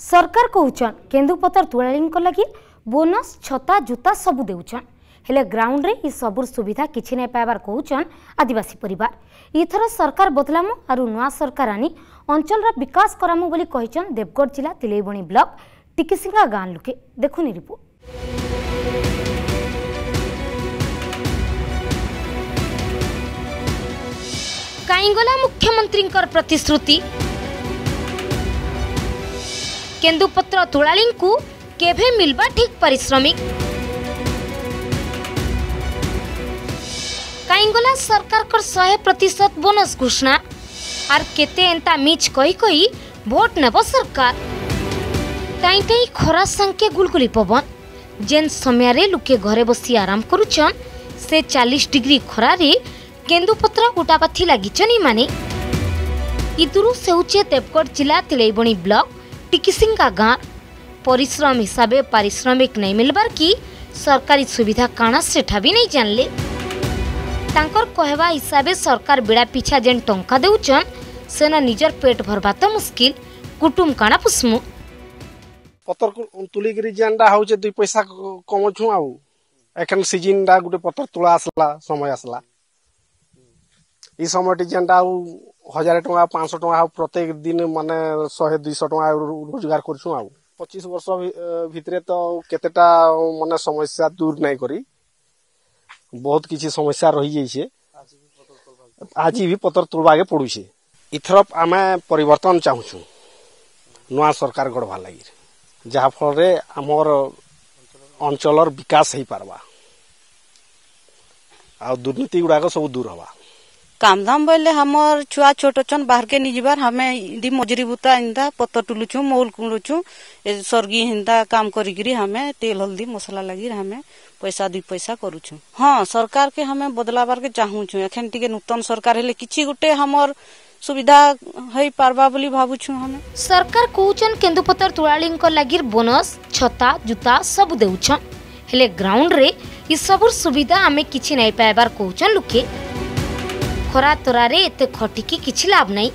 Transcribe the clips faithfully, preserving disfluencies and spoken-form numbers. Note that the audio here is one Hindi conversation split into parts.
सरकार कहचन केंदूपतर तुलाली लगी बोनस छता जूता सबू देउछन, हेले ग्राउंड रे ई सबुर सुविधा किछि नै पाइबार कहचन आदिवासी परिवार। इथर सरकार बदलामु आरु नुआ सरकार आनी अंचल रा विकास करामु बोली कहचन देवगढ़ जिला तिलैबणी ब्लॉक टिकिसिंगा गां लुके। देखुनी रिपोर्ट। काईगला मुख्यमंत्री प्रतिश्रुति केंदूपत्र तुलाली केभे मिलवा ठीक पारिश्रमिक। काईगला सरकार कर सौ प्रतिशत बोनस घोषणा आर केते एंता मिच कही कही भोट नेब सरकार। तई तई खरा संके गुलगुली पवन जेन समय लुके घरे बसी आराम करुचन से चालीस डिग्री खरार केंदूपत्र उटापाथी लगिचनी माने। इदुरु सेउचे देवगढ़ जिला तिलैबणी ब्लॉक टिकिसिंगा गां। परिश्रम हिसाबे पारिश्रमिक नहीं मिलबार की सरकारी सुविधा काना सेठा भी नहीं जानले। तांकर कहवा हिसाबे सरकार बिड़ा पिछा जेन टंका देउचन सेना निजर पेट भरबा तो मुश्किल, कुटुम काना पुस्मु। पतर तुलीगिरी जेंडा होचे दुई पैसा कमछु आउ एकन सीजन दा गुटे पतर तुला आसला समय आसला इ समय टी जेनटा हजार टका पाँच सौ टका प्रत्येक दिन माने शहे दुई सौ टका रोजगार करछु। पच्चीस वर्ष भितरे तो केतेटा माने समस्या दूर नहीं करी बहुत किसी समस्या रही जाइए। आज भी पतर तुलवाके पड़ुछे। इथर आम परिवर्तन चाहूँ नवा सरकार गढ़वा लगी जहाँ फल रे हमर अंचलर विकास हो पारबा आ दुर्नीति गुड़ाक सब दूर हवा। काम धाम बोले हमर छुआ छोट छन बाहर के निजबार हमें दी मजूरी बुता इंदा पत्तर टुलुछु मोल कुलुछु सरगी हिंदा काम करी हमें तेल हल्दी मसला लगी हमें पैसा दी पैसा करूछु। हाँ सरकार के हमें बदलाबार के चाहूछु एखन टिके नूतन सरकार हेले किछि गुटे हमर सुविधा हई पारबा बोली भाबुछु हमें। सरकार कहउछन केंदूपतर तुलाली लगी बोनस छता जूता सब देउछन, हेले ग्राउंड रे इ सबुर सुविधा आमे किछि नै पाइबार कहउछन लुके। खरा तोरारे एते खटिकी किछि लाभ नहीं।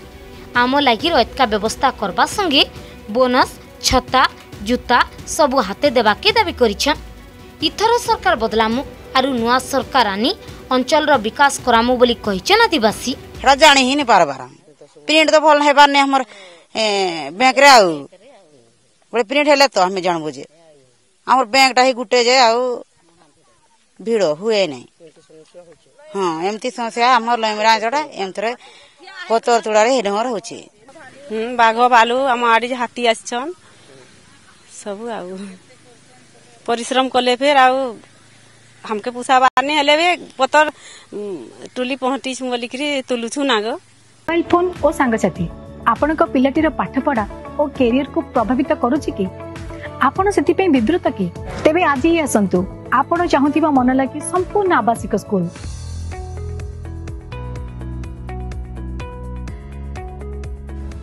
आम लगी अतका व्यवस्था करवा संगे बोनस छता जूता सबू हाथे देवाके दाबी करिछन। इथर सरकार बदलामु आरु नुआ सरकार आनी अंचल रो विकास करामु बोली कहिछन आदिवासी। हेडा जानि ही नै पारबार। प्रिंट तो भल हेबार नै हमर बैंक रे आउ बड़े प्रिंट हेले तो हमें जानबो जे हमर बैंक टा ही गुटे जे आउ भीड़ हुए नहीं। हाँ एमती समस्या हमर लमरा जडा एमतरे पतर तुड़ारे हेडर होची। हम बाघ बालू हम आडी हाथी आछन सब आउ परिश्रम करले फेर आउ हमके पुसाबार नै हेले बे पतर टुली पहुँचीस बोलिकरी तुलुछु नागो। मोबाइल फोन ओ संग साथी आपन को पिलाटी रो पाठपढ़ा ओ करियर को प्रभावित करूची की आपन सेति पे विद्रुत की तेबे आज ही असंतु आपन चाहूतिबा मन लागी संपूर्ण आवासिक स्कूल।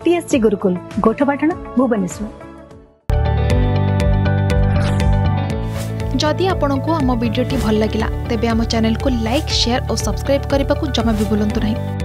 टीएससी गुरुकुल गोठपाटना भुवनेश्वर। जदि आपण को आम वीडियो भल लगा तेब आम चैनल को लाइक शेयर और सब्सक्राइब करने को जमा भी भूलु नहीं।